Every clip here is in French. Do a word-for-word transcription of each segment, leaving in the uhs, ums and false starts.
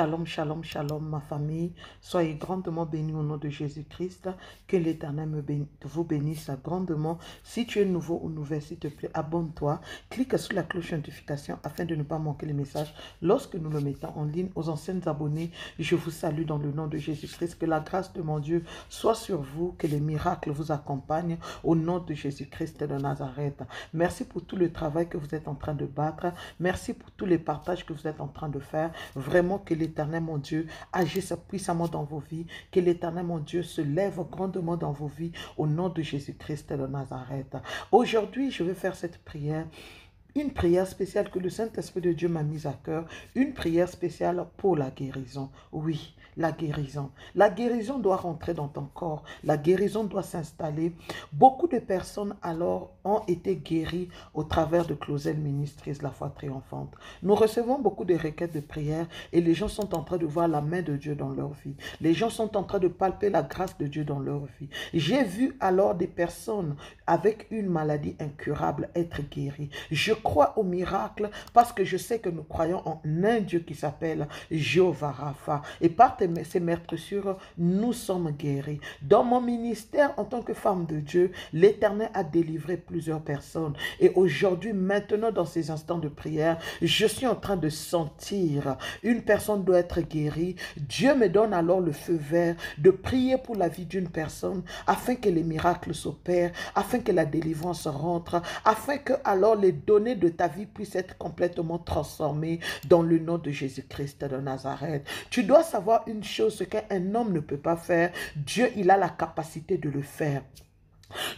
Shalom, shalom, shalom, ma famille. Soyez grandement bénis au nom de Jésus-Christ. Que l'Éternel vous bénisse grandement. Si tu es nouveau ou nouvelle, s'il te plaît, abonne-toi. Clique sur la cloche de notification afin de ne pas manquer les messages lorsque nous le mettons en ligne. Aux anciennes abonnés, je vous salue dans le nom de Jésus-Christ. Que la grâce de mon Dieu soit sur vous. Que les miracles vous accompagnent au nom de Jésus-Christ de Nazareth. Merci pour tout le travail que vous êtes en train de battre. Merci pour tous les partages que vous êtes en train de faire. Vraiment que Que l'Éternel, mon Dieu, agisse puissamment dans vos vies. Que l'Éternel, mon Dieu, se lève grandement dans vos vies au nom de Jésus-Christ de Nazareth. Aujourd'hui, je vais faire cette prière. Une prière spéciale que le Saint-Esprit de Dieu m'a mise à cœur. Une prière spéciale pour la guérison. Oui, la guérison. La guérison doit rentrer dans ton corps. La guérison doit s'installer. Beaucoup de personnes alors ont été guéries au travers de Clauzele Ministries La Foi Triomphante. Nous recevons beaucoup de requêtes de prière et les gens sont en train de voir la main de Dieu dans leur vie. Les gens sont en train de palper la grâce de Dieu dans leur vie. J'ai vu alors des personnes avec une maladie incurable être guéries. Je Je crois au miracle parce que je sais que nous croyons en un Dieu qui s'appelle Jéhovah Rapha. Et par ces meurtrissures, nous sommes guéris. Dans mon ministère, en tant que femme de Dieu, l'Éternel a délivré plusieurs personnes. Et aujourd'hui, maintenant, dans ces instants de prière, je suis en train de sentir une personne doit être guérie. Dieu me donne alors le feu vert de prier pour la vie d'une personne afin que les miracles s'opèrent, afin que la délivrance rentre, afin que alors les données de ta vie puisse être complètement transformée dans le nom de Jésus-Christ de Nazareth. Tu dois savoir une chose, ce qu'un homme ne peut pas faire, Dieu, il a la capacité de le faire.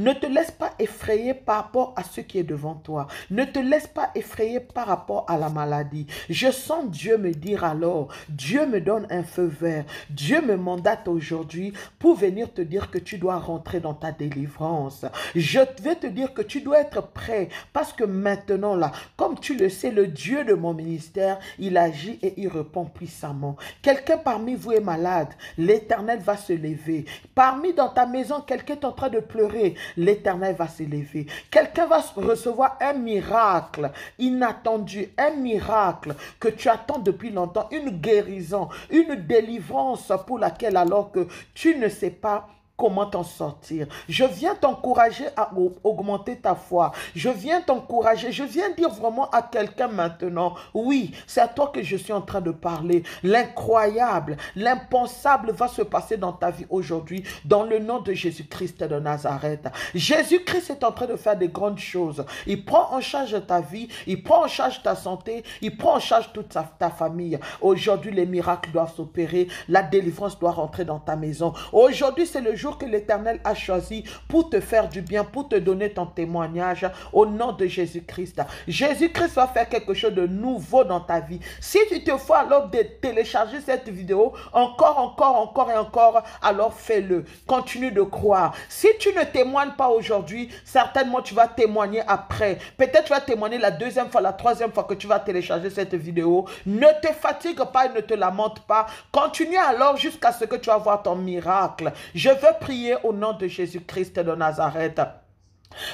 Ne te laisse pas effrayer par rapport à ce qui est devant toi. Ne te laisse pas effrayer par rapport à la maladie. Je sens Dieu me dire alors, Dieu me donne un feu vert. Dieu me mandate aujourd'hui pour venir te dire que tu dois rentrer dans ta délivrance. Je vais te dire que tu dois être prêt parce que maintenant là, comme tu le sais, le Dieu de mon ministère, il agit et il répond puissamment. Quelqu'un parmi vous est malade, l'Éternel va se lever. Parmi dans ta maison, quelqu'un est en train de pleurer, l'Éternel va s'élever. Quelqu'un va recevoir un miracle inattendu, un miracle que tu attends depuis longtemps, une guérison, une délivrance pour laquelle alors que tu ne sais pas comment t'en sortir. Je viens t'encourager à augmenter ta foi. Je viens t'encourager. Je viens dire vraiment à quelqu'un maintenant, oui, c'est à toi que je suis en train de parler. L'incroyable, l'impensable va se passer dans ta vie aujourd'hui, dans le nom de Jésus-Christ de Nazareth. Jésus-Christ est en train de faire de grandes choses. Il prend en charge ta vie, il prend en charge ta santé, il prend en charge toute ta, ta famille. Aujourd'hui, les miracles doivent s'opérer, la délivrance doit rentrer dans ta maison. Aujourd'hui, c'est le jour que l'Éternel a choisi pour te faire du bien, pour te donner ton témoignage au nom de Jésus-Christ. Jésus-Christ va faire quelque chose de nouveau dans ta vie. Si tu te fais alors de télécharger cette vidéo, encore, encore, encore et encore, alors fais-le. Continue de croire. Si tu ne témoignes pas aujourd'hui, certainement tu vas témoigner après. Peut-être tu vas témoigner la deuxième fois, la troisième fois que tu vas télécharger cette vidéo. Ne te fatigue pas et ne te lamente pas. Continue alors jusqu'à ce que tu vas voir ton miracle. Je veux prier au nom de Jésus-Christ de Nazareth.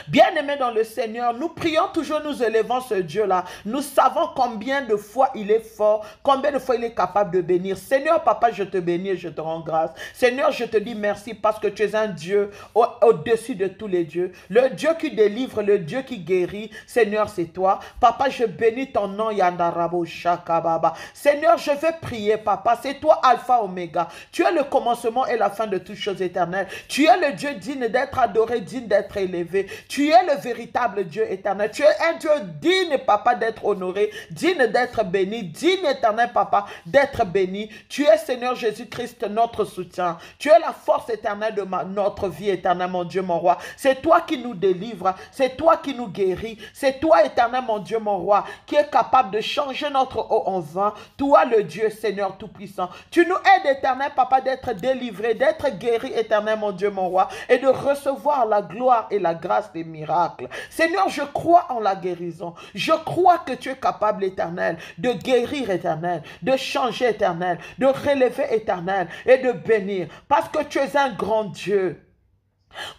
Bien-aimés dans le Seigneur, nous prions toujours, nous élevons ce Dieu-là. Nous savons combien de fois il est fort, combien de fois il est capable de bénir. Seigneur, Papa, je te bénis et je te rends grâce. Seigneur, je te dis merci parce que tu es un Dieu au-dessus de tous les dieux. Le Dieu qui délivre, le Dieu qui guérit, Seigneur, c'est toi. Papa, je bénis ton nom, Yandarabo Shakababa. Seigneur, je veux prier, Papa, c'est toi, Alpha, Oméga. Tu es le commencement et la fin de toutes choses éternelles. Tu es le Dieu digne d'être adoré, digne d'être élevé. Tu es le véritable Dieu éternel. Tu es un Dieu digne, Papa, d'être honoré, digne d'être béni, digne éternel, Papa, d'être béni. Tu es, Seigneur Jésus-Christ, notre soutien. Tu es la force éternelle de ma, notre vie éternelle, mon Dieu, mon roi. C'est toi qui nous délivre, c'est toi qui nous guéris, c'est toi, éternel, mon Dieu, mon roi, qui est capable de changer notre eau en vin. Toi, le Dieu, Seigneur Tout-Puissant. Tu nous aides, éternel, Papa, d'être délivré, d'être guéri, éternel, mon Dieu, mon roi, et de recevoir la gloire et la grâce des miracles. Seigneur, je crois en la guérison. Je crois que tu es capable, éternel, de guérir, éternel, de changer, éternel, de relever, éternel, et de bénir, parce que tu es un grand Dieu.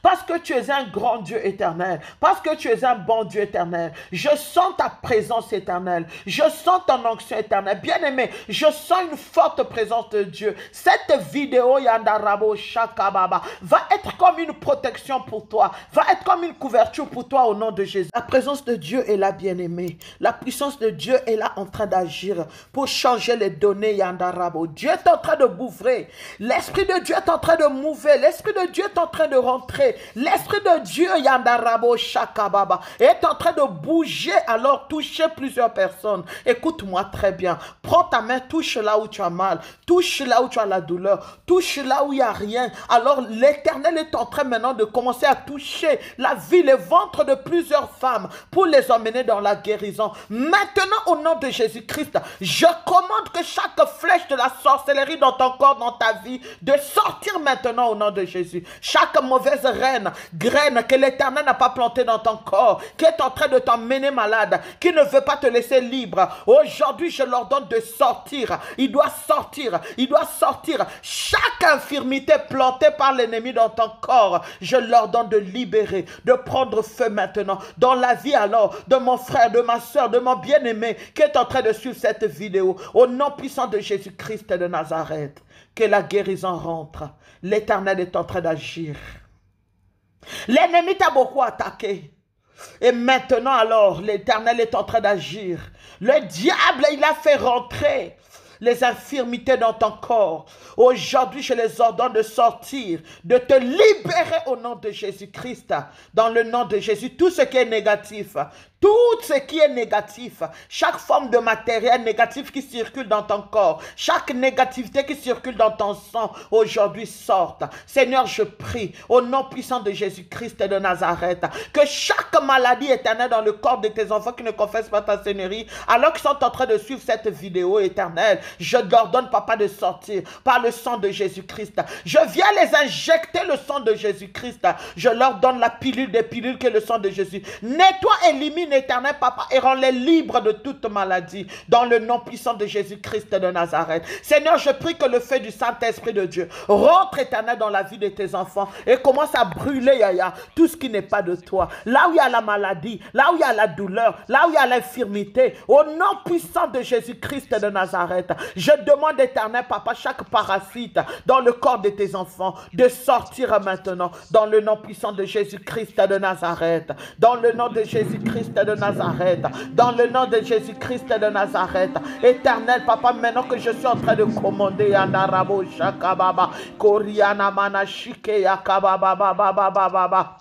Parce que tu es un grand Dieu éternel. Parce que tu es un bon Dieu éternel. Je sens ta présence éternelle. Je sens ton onction éternelle. Bien-aimé, je sens une forte présence de Dieu. Cette vidéo, Yandarabo Shakababa, va être comme une protection pour toi. Va être comme une couverture pour toi au nom de Jésus. La présence de Dieu est là, bien-aimé. La puissance de Dieu est là en train d'agir pour changer les données, Yandarabo. Dieu est en train de bouffer. L'Esprit de Dieu est en train de mouver. L'Esprit de Dieu est en train de rentrer. L'Esprit de Dieu, Yandarabo Shakababa, est en train de bouger, alors toucher plusieurs personnes. Écoute-moi très bien. Prends ta main, touche là où tu as mal. Touche là où tu as la douleur. Touche là où il n'y a rien. Alors l'Éternel est en train maintenant de commencer à toucher la vie, les ventres de plusieurs femmes pour les emmener dans la guérison. Maintenant, au nom de Jésus-Christ, je commande que chaque flèche de la sorcellerie dans ton corps, dans ta vie, de sortir maintenant au nom de Jésus. Chaque mauvaise reine, graine que l'Éternel n'a pas plantée dans ton corps, qui est en train de t'emmener malade, qui ne veut pas te laisser libre, aujourd'hui je l'ordonne de sortir. Il doit sortir, il doit sortir. Chaque infirmité plantée par l'ennemi dans ton corps, je l'ordonne de libérer, de prendre feu maintenant dans la vie alors de mon frère, de ma soeur, de mon bien-aimé qui est en train de suivre cette vidéo. Au nom puissant de Jésus-Christ de Nazareth, que la guérison rentre. L'Éternel est en train d'agir. L'ennemi t'a beaucoup attaqué. Et maintenant alors, l'Éternel est en train d'agir. Le diable, il a fait rentrer les infirmités dans ton corps. Aujourd'hui, je les ordonne de sortir, de te libérer au nom de Jésus-Christ. Dans le nom de Jésus, tout ce qui est négatif, tout ce qui est négatif, chaque forme de matériel négatif qui circule dans ton corps, chaque négativité qui circule dans ton sang, aujourd'hui sorte. Seigneur, je prie au nom puissant de Jésus-Christ de Nazareth, que chaque maladie éternelle dans le corps de tes enfants qui ne confessent pas ta Seigneurie, alors qu'ils sont en train de suivre cette vidéo éternelle, je leur donne, papa, de sortir par le sang de Jésus-Christ. Je viens les injecter le sang de Jésus-Christ. Je leur donne la pilule des pilules que le sang de Jésus. Nettoie, élimine, Éternel, papa, et rends-les libres de toute maladie, dans le nom puissant de Jésus-Christ de Nazareth. Seigneur, je prie que le feu du Saint-Esprit de Dieu rentre, Éternel, dans la vie de tes enfants et commence à brûler, yaya, tout ce qui n'est pas de toi. Là où il y a la maladie, là où il y a la douleur, là où il y a l'infirmité, au nom puissant de Jésus-Christ de Nazareth, je demande, Éternel, papa, chaque parasite dans le corps de tes enfants de sortir maintenant, dans le nom puissant de Jésus-Christ de Nazareth, dans le nom de Jésus-Christ de Nazareth, dans le nom de Jésus-Christ de Nazareth. Éternel, papa, maintenant que je suis en train de commander, Yandarabo Shakababa, Koriana Manashike Yakababa, Baba, Baba, Baba.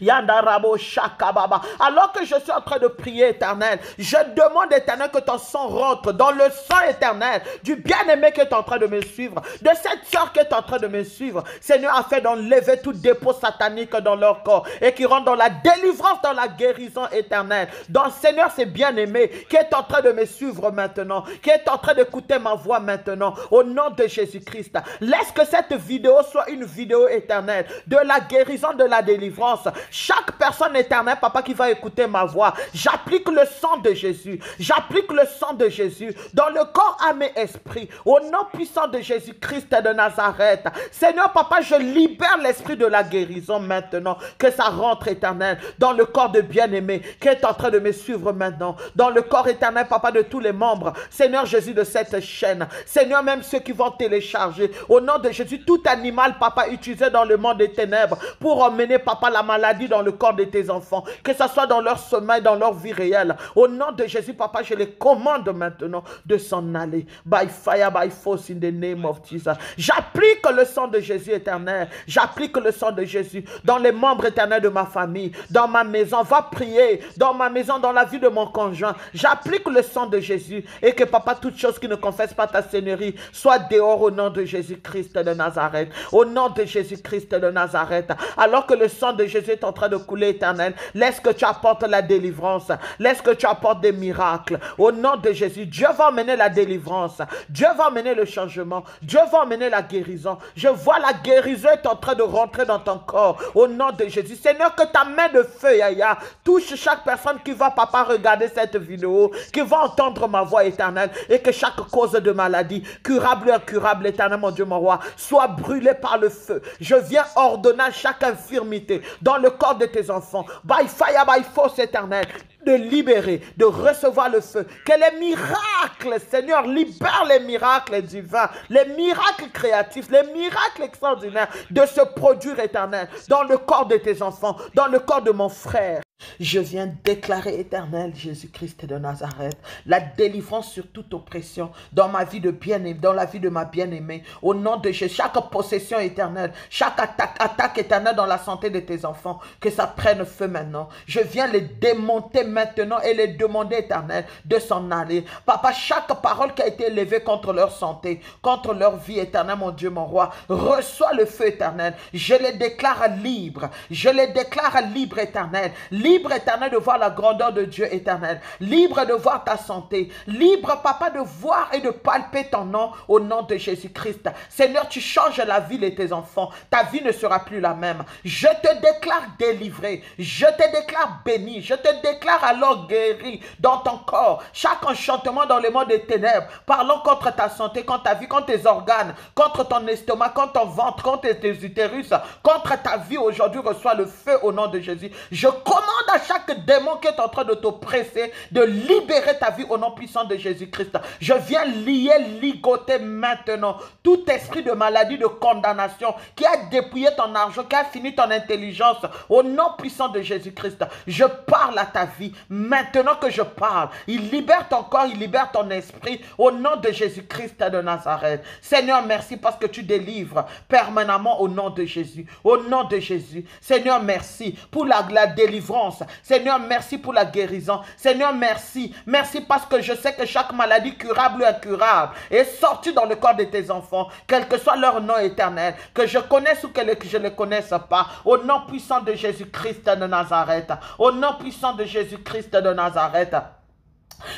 Yandarabo Shakababa. Alors que je suis en train de prier, Éternel, je demande, Éternel, que ton sang rentre dans le sang, Éternel, du bien-aimé qui est en train de me suivre, de cette soeur qui est en train de me suivre, Seigneur, afin d'enlever tout dépôt satanique dans leur corps et qui rentre dans la délivrance, dans la guérison éternelle. Donc, Seigneur, c'est bien-aimé qui est en train de me suivre maintenant, qui est en train d'écouter ma voix maintenant, au nom de Jésus-Christ. Laisse que cette vidéo soit une vidéo éternelle de la guérison, de la délivrance. Chaque personne éternelle, papa, qui va écouter ma voix, j'applique le sang de Jésus, j'applique le sang de Jésus dans le corps, âme et esprit, au nom puissant de Jésus-Christ de Nazareth. Seigneur, papa, je libère l'esprit de la guérison maintenant, que ça rentre, éternel, dans le corps de bien-aimé qui est en train de me suivre maintenant, dans le corps, éternel, papa, de tous les membres, Seigneur Jésus, de cette chaîne, Seigneur, même ceux qui vont télécharger, au nom de Jésus, tout animal, papa, utilisé dans le monde des ténèbres pour emmener, papa, la maladie maladie dans le corps de tes enfants, que ce soit dans leur sommeil, dans leur vie réelle. Au nom de Jésus, papa, je les commande maintenant de s'en aller. By fire, by force, in the name of Jesus. J'applique le sang de Jésus éternel. J'applique le sang de Jésus dans les membres éternels de ma famille, dans ma maison. Va prier dans ma maison, dans la vie de mon conjoint. J'applique le sang de Jésus et que, papa, toute chose qui ne confesse pas ta Seigneurie soit dehors au nom de Jésus-Christ de Nazareth. Au nom de Jésus-Christ de Nazareth. Alors que le sang de Jésus Jésus est en train de couler, Éternel. Laisse que tu apportes la délivrance. Laisse que tu apportes des miracles. Au nom de Jésus, Dieu va emmener la délivrance. Dieu va emmener le changement. Dieu va emmener la guérison. Je vois la guérison est en train de rentrer dans ton corps. Au nom de Jésus. Seigneur, que ta main de feu, Yaya, touche chaque personne qui va, papa, regarder cette vidéo, qui va entendre ma voix, Éternelle, et que chaque cause de maladie, curable ou incurable, Éternel, mon Dieu, mon roi, soit brûlée par le feu. Je viens ordonner chaque infirmité dans le corps de tes enfants. By fire, by force, Éternel, de libérer, de recevoir le feu. Que les miracles, Seigneur, libère les miracles divins, les miracles créatifs, les miracles extraordinaires de se produire, Éternel, dans le corps de tes enfants, dans le corps de mon frère. Je viens déclarer, Éternel, Jésus-Christ de Nazareth, la délivrance sur toute oppression dans ma vie de bien-aimé, dans la vie de ma bien-aimée. Au nom de Jésus, chaque possession éternelle, chaque attaque, attaque éternelle dans la santé de tes enfants, que ça prenne feu maintenant. Je viens les démonter maintenant et les demander, Éternel, de s'en aller. Papa, chaque parole qui a été élevée contre leur santé, contre leur vie, Éternel, mon Dieu, mon roi, reçois le feu, Éternel. Je les déclare libres. Je les déclare libres, Éternel. Libre, Éternel, de voir la grandeur de Dieu, Éternel. Libre de voir ta santé. Libre, Papa, de voir et de palper ton nom au nom de Jésus-Christ. Seigneur, tu changes la vie de tes enfants. Ta vie ne sera plus la même. Je te déclare délivré. Je te déclare béni. Je te déclare alors guéri dans ton corps. Chaque enchantement dans le monde des ténèbres, parlons contre ta santé, contre ta vie, contre tes organes, contre ton estomac, contre ton ventre, contre tes utérus, contre ta vie aujourd'hui, reçois le feu au nom de Jésus. Je commande à chaque démon qui est en train de t'oppresser, de libérer ta vie au nom puissant de Jésus-Christ. Je viens lier, ligoter maintenant tout esprit de maladie, de condamnation qui a dépouillé ton argent, qui a fini ton intelligence au nom puissant de Jésus-Christ. Je parle à ta vie. Maintenant que je parle, il libère ton corps, il libère ton esprit au nom de Jésus-Christ de Nazareth. Seigneur, merci parce que tu délivres permanemment au nom de Jésus. Au nom de Jésus. Seigneur, merci pour la, la délivrance. Seigneur, merci pour la guérison. Seigneur, merci. Merci parce que je sais que chaque maladie curable ou incurable est sortie dans le corps de tes enfants, quel que soit leur nom éternel, que je connaisse ou que je ne le connaisse pas. Au nom puissant de Jésus-Christ de Nazareth. Au nom puissant de Jésus-Christ de Nazareth.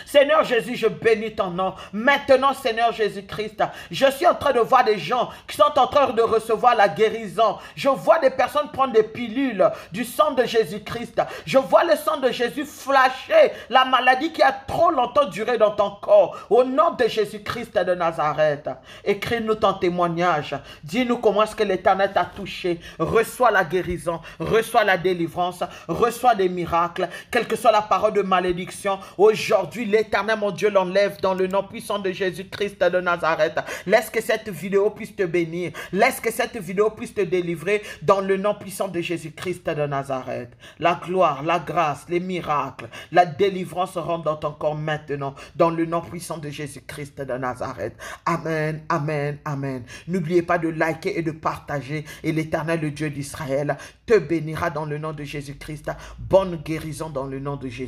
Seigneur Jésus, je bénis ton nom. Maintenant, Seigneur Jésus-Christ, je suis en train de voir des gens qui sont en train de recevoir la guérison. Je vois des personnes prendre des pilules du sang de Jésus-Christ. Je vois le sang de Jésus flasher la maladie qui a trop longtemps duré dans ton corps. Au nom de Jésus-Christ de Nazareth, écris-nous ton témoignage. Dis-nous comment est-ce que l'Éternel t'a touché. Reçois la guérison, reçois la délivrance, reçois des miracles, quelle que soit la parole de malédiction. Aujourd'hui, l'Éternel, mon Dieu, l'enlève dans le nom puissant de Jésus-Christ de Nazareth. Laisse que cette vidéo puisse te bénir. Laisse que cette vidéo puisse te délivrer dans le nom puissant de Jésus-Christ de Nazareth. La gloire, la grâce, les miracles, la délivrance rentre dans ton corps maintenant dans le nom puissant de Jésus-Christ de Nazareth. Amen, amen, amen. N'oubliez pas de liker et de partager et l'Éternel, le Dieu d'Israël, te bénira dans le nom de Jésus-Christ. Bonne guérison dans le nom de Jésus.